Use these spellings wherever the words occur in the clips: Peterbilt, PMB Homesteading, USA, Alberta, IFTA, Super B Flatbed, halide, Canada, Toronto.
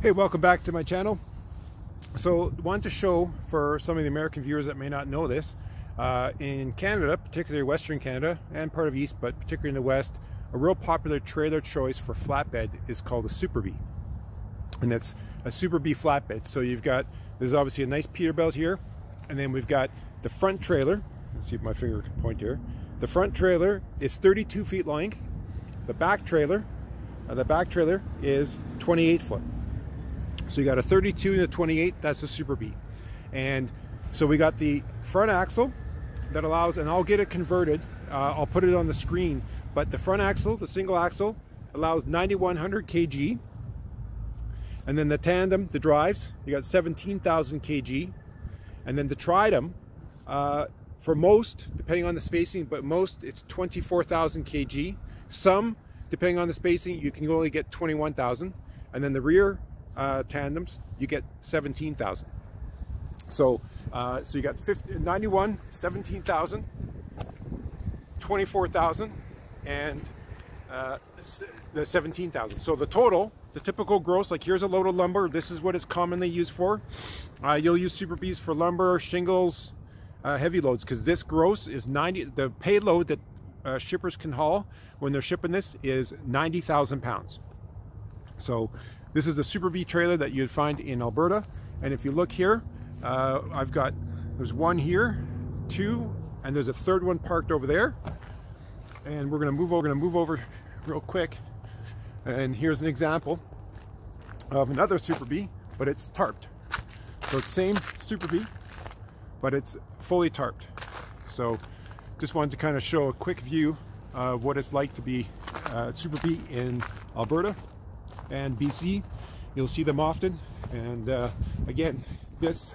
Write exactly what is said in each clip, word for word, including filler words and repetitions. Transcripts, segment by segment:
Hey, welcome back to my channel. So I wanted to show, for some of the American viewers that may not know this, uh, in Canada, particularly Western Canada and part of East, but particularly in the West, a real popular trailer choice for flatbed is called a Super B. And that's a Super B flatbed. So you've got, this is obviously a nice Peterbilt here, and then we've got the front trailer. Let's see if my finger can point here. The front trailer is thirty-two feet length. The back trailer, uh, the back trailer is twenty-eight foot. So you got a thirty-two and a twenty-eight, that's a Super B. And so we got the front axle that allows, and I'll get it converted, uh, I'll put it on the screen, but the front axle, the single axle, allows nine thousand one hundred kilograms. And then the tandem, the drives, you got seventeen thousand kilograms. And then the tridem, uh, for most, depending on the spacing, but most it's twenty-four thousand kilograms. Some, depending on the spacing, you can only get twenty-one thousand. And then the rear Uh, tandems, you get seventeen thousand. So, uh, so you got fifty, ninety-one, seventeen thousand, twenty-four thousand, and uh, the seventeen thousand. So the total, the typical gross, like here's a load of lumber. This is what it's commonly used for. Uh, you'll use Super B's for lumber, shingles, uh, heavy loads, because this gross is ninety. The payload that uh, shippers can haul when they're shipping this is ninety thousand pounds. So. This is a Super B trailer that you'd find in Alberta. And if you look here, uh, I've got, there's one here, two, and there's a third one parked over there. And we're gonna move over, gonna move over real quick. And here's an example of another Super B, but it's tarped. So it's same Super B, but it's fully tarped. So just wanted to kind of show a quick view of what it's like to be uh, Super B in Alberta and B C. You'll see them often, and uh, again, this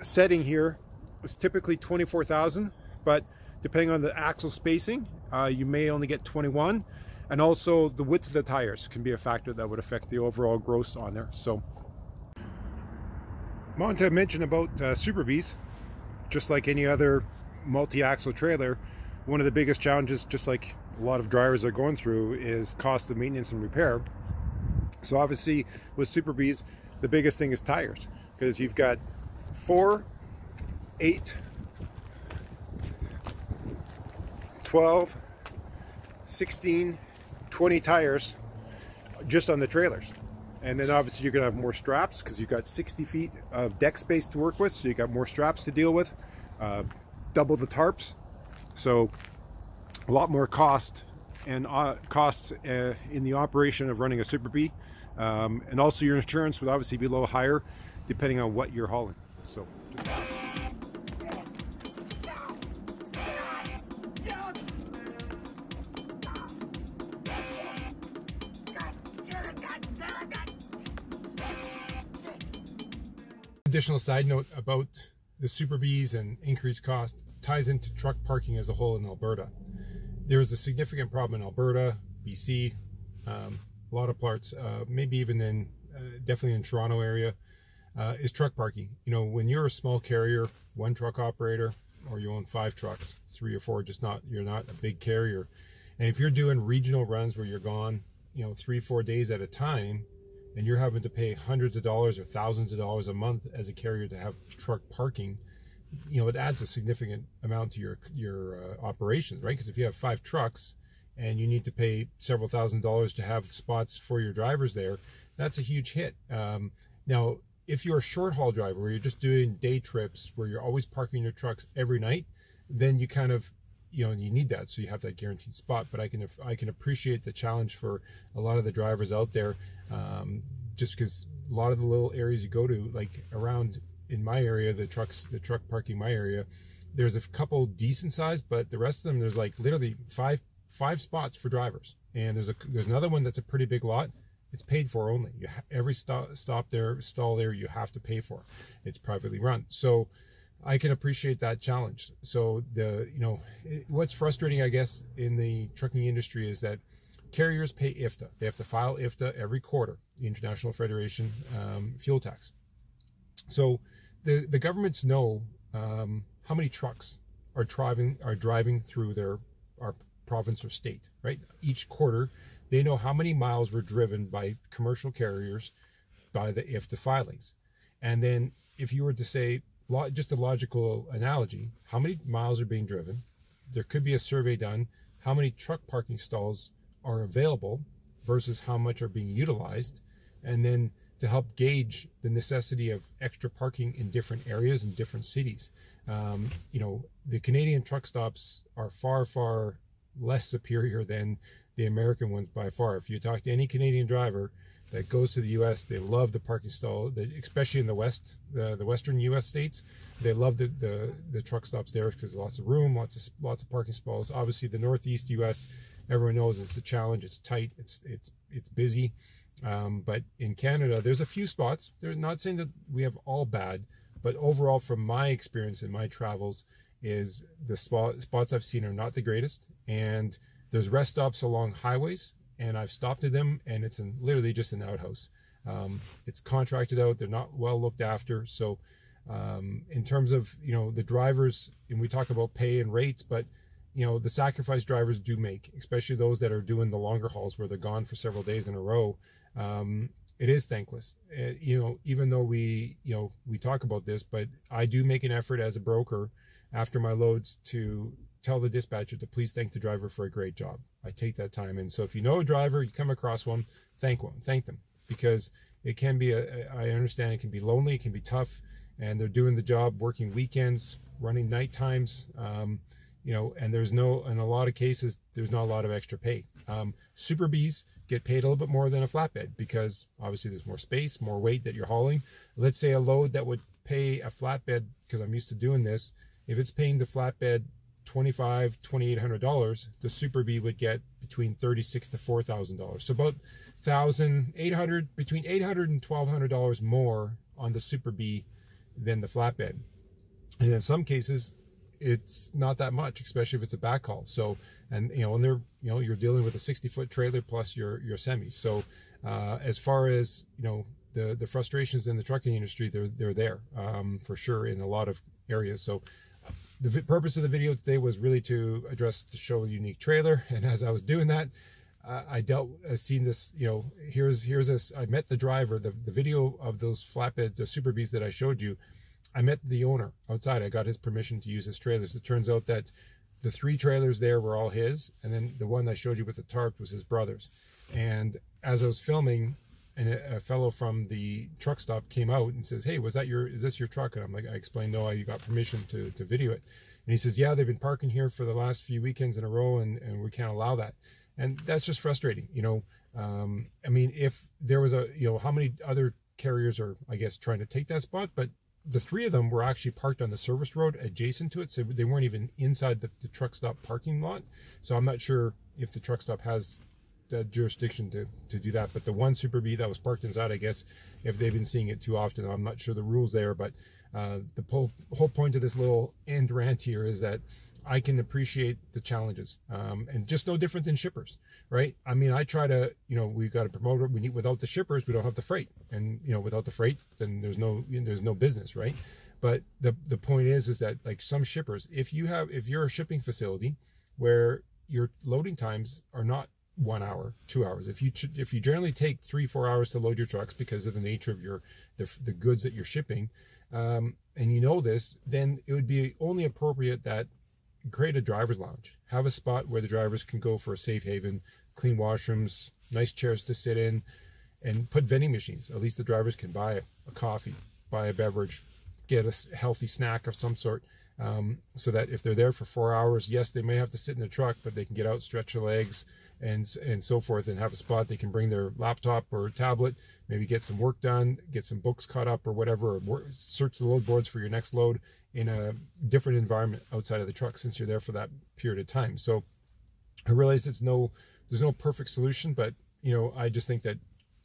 setting here is typically twenty-four thousand, but depending on the axle spacing, uh, you may only get twenty-one, and also the width of the tires can be a factor that would affect the overall gross on there. So, I want to mention about uh, Super B's, just like any other multi-axle trailer, one of the biggest challenges, just like a lot of drivers are going through, is cost of maintenance and repair. So obviously with Super B's, the biggest thing is tires, because you've got four, eight, twelve, sixteen, twenty tires just on the trailers. And then obviously you're gonna have more straps, because you've got sixty feet of deck space to work with, so you got more straps to deal with, uh, double the tarps. So a lot more cost and uh, costs uh, in the operation of running a Super B, um, and also your insurance would obviously be a little higher depending on what you're hauling. So. Additional side note about the Super B's and increased cost ties into truck parking as a whole in Alberta. There's a significant problem in Alberta, B C, um, a lot of parts, uh, maybe even in, uh, definitely in Toronto area, uh, is truck parking. You know, when you're a small carrier, one truck operator, or you own five trucks, three or four, just not, you're not a big carrier. And if you're doing regional runs where you're gone, you know, three, four days at a time, and you're having to pay hundreds of dollars or thousands of dollars a month as a carrier to have truck parking, you know, it adds a significant amount to your your uh, operations, right? Because if you have five trucks and you need to pay several thousand dollars to have spots for your drivers there, that's a huge hit. Um, now, if you're a short haul driver where you're just doing day trips, where you're always parking your trucks every night, then you kind of, you know, you need that, so you have that guaranteed spot. But I can I can appreciate the challenge for a lot of the drivers out there, um, just because a lot of the little areas you go to, like around. In my area, the trucks, the truck parking, my area, there's a couple decent size, but the rest of them, there's like literally five, five spots for drivers. And there's a, there's another one that's a pretty big lot. It's paid for only. You ha every stop, stop there, stall there, you have to pay for. It's privately run. So I can appreciate that challenge. So the, you know, it, what's frustrating, I guess, in the trucking industry is that carriers pay I F T A. They have to file I F T A every quarter, the International Federation um, Fuel Tax. So the, the governments know um, how many trucks are driving are driving through their our province or state, right? Each quarter, They know how many miles were driven by commercial carriers by the I F T A filings. And then if you were to say, just a logical analogy, how many miles are being driven? There could be a survey done, how many truck parking stalls are available versus how much are being utilized. And then to help gauge the necessity of extra parking in different areas and different cities. Um, you know, the Canadian truck stops are far, far less superior than the American ones by far. If you talk to any Canadian driver that goes to the U S, they love the parking stall, especially in the West, the, the Western U S states. They love the, the, the truck stops there because lots of room, lots of, lots of parking stalls. Obviously the Northeast U S, everyone knows it's a challenge. It's tight. It's, it's, it's busy. Um, but in Canada, there's a few spots. They're not saying that we have all bad, but overall, from my experience in my travels, is the spot, spots I've seen are not the greatest. And there's rest stops along highways, and I've stopped at them, and it's in, literally just an outhouse. Um, it's contracted out. They're not well looked after. So um, in terms of, you know, the drivers, and we talk about pay and rates, but you know, the sacrifice drivers do make, especially those that are doing the longer hauls where they're gone for several days in a row. Um, it is thankless, uh, you know, even though we, you know, we talk about this, but I do make an effort as a broker after my loads to tell the dispatcher to please thank the driver for a great job. I take that time. And so if you know a driver, you come across one, thank one, thank them, because it can be, a, I understand it can be lonely, it can be tough, and they're doing the job, working weekends, running night times, um, you know, and there's no, in a lot of cases, there's not a lot of extra pay. Um, Super Bs get paid a little bit more than a flatbed because obviously there's more space, more weight that you're hauling. Let's say a load that would pay a flatbed, because I'm used to doing this, if it's paying the flatbed twenty-five, twenty-eight hundred dollars, the Super B would get between thirty-six to four thousand dollars. So about one thousand eight hundred, between eight hundred and twelve hundred dollars more on the Super B than the flatbed. And in some cases, it's not that much, especially if it's a backhaul. So, and you know, and they're, you know, you're dealing with a sixty foot trailer plus your, your semi. So, uh, as far as, you know, the, the frustrations in the trucking industry, they're, they're there, um, for sure in a lot of areas. So the purpose of the video today was really to address the show a unique trailer. And as I was doing that, uh, I dealt, I seen this, you know, here's, here's a, I met the driver, the, the video of those flatbeds, the Super Bs that I showed you. I met the owner outside. I got his permission to use his trailers. It turns out that the three trailers there were all his. And then the one I showed you with the tarp was his brother's. And as I was filming, and a fellow from the truck stop came out and says, "Hey, was that your, is this your truck?" And I'm like, I explained, no, I got permission to, to video it. And he says, yeah, they've been parking here for the last few weekends in a row, and, and we can't allow that. And that's just frustrating. You know, um, I mean, if there was a, you know, how many other carriers are, I guess, trying to take that spot, but the three of them were actually parked on the service road adjacent to it. So they weren't even inside the, the truck stop parking lot. So I'm not sure if the truck stop has the jurisdiction to, to do that. But the one Super B that was parked inside, I guess, if they've been seeing it too often, I'm not sure the rules there. But uh, the whole, whole point of this little end rant here is that I can appreciate the challenges, um, and just no different than shippers, right? I mean, I try to, you know, we've got a promoter. We need, without the shippers, we don't have the freight, and you know, without the freight, then there's no, you know, there's no business, right? But the the point is, is that like some shippers, if you have, if you're a shipping facility where your loading times are not one hour, two hours, if you if you generally take three, four hours to load your trucks because of the nature of your the the goods that you're shipping, um, and you know this, then it would be only appropriate that create a driver's lounge, have a spot where the drivers can go for a safe haven, clean washrooms, nice chairs to sit in, and put vending machines. At least the drivers can buy a, a coffee, buy a beverage, get a healthy snack of some sort, um, so that if they're there for four hours, yes, they may have to sit in the truck, but they can get out, stretch their legs, and, and so forth, and have a spot. They can bring their laptop or tablet, maybe get some work done, get some books caught up or whatever, or work, search the load boards for your next load in a different environment outside of the truck since you're there for that period of time. So I realize it's no, there's no perfect solution, but you know, I just think that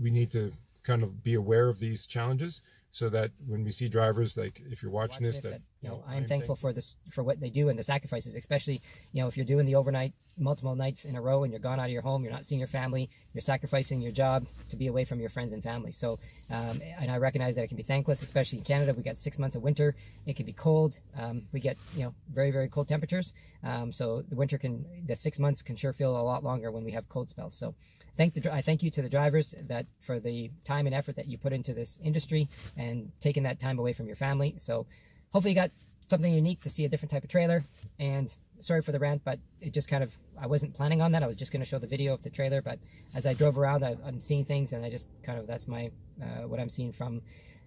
we need to kind of be aware of these challenges so that when we see drivers, like if you're watching Watch this, this, that, you know, I'm thankful, thankful for this, for what they do and the sacrifices, especially, you know, if you're doing the overnight multiple nights in a row and you're gone out of your home, you're not seeing your family, you're sacrificing your job to be away from your friends and family. So, um, and I recognize that it can be thankless, especially in Canada. We got six months of winter. It can be cold. Um, we get, you know, very, very cold temperatures. Um, so the winter can, the six months can sure feel a lot longer when we have cold spells. So thank the, I thank you to the drivers that for the time and effort that you put into this industry and taking that time away from your family. So hopefully you got something unique to see, a different type of trailer. And sorry for the rant, but it just kind of, I wasn't planning on that. I was just going to show the video of the trailer, but as I drove around, I, I'm seeing things, and I just kind of, that's my, uh, what I'm seeing from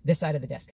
this side of the desk.